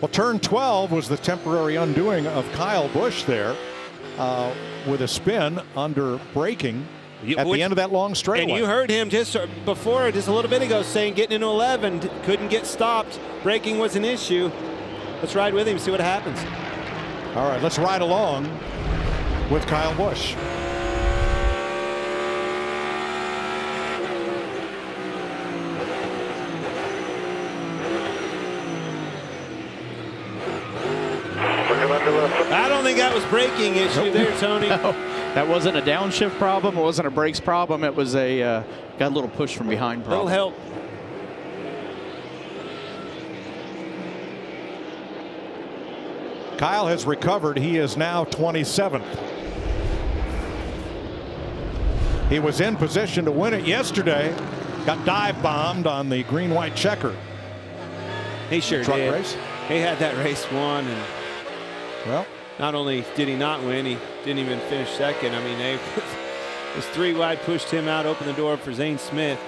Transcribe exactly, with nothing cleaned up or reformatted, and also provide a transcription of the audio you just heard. Well, turn twelve was the temporary undoing of Kyle Busch there uh, with a spin under braking at Which, the end of that long straightaway. And you heard him just before, just a little bit ago, saying getting into eleven, couldn't get stopped. Braking was an issue. Let's ride with him, see what happens. All right, let's ride along with Kyle Busch. I don't think that was braking issue nope. there, Tony. No, that wasn't a downshift problem. It wasn't a brakes problem. It was a uh, got a little push from behind problem. A little help. Kyle has recovered. He is now twenty-seventh. He was in position to win it yesterday. Got dive bombed on the green-white checker. He sure Truck did. Race. He had that race won, and well, not only did he not win, he didn't even finish second. I mean, they, his three wide pushed him out, opened the door for Zane Smith.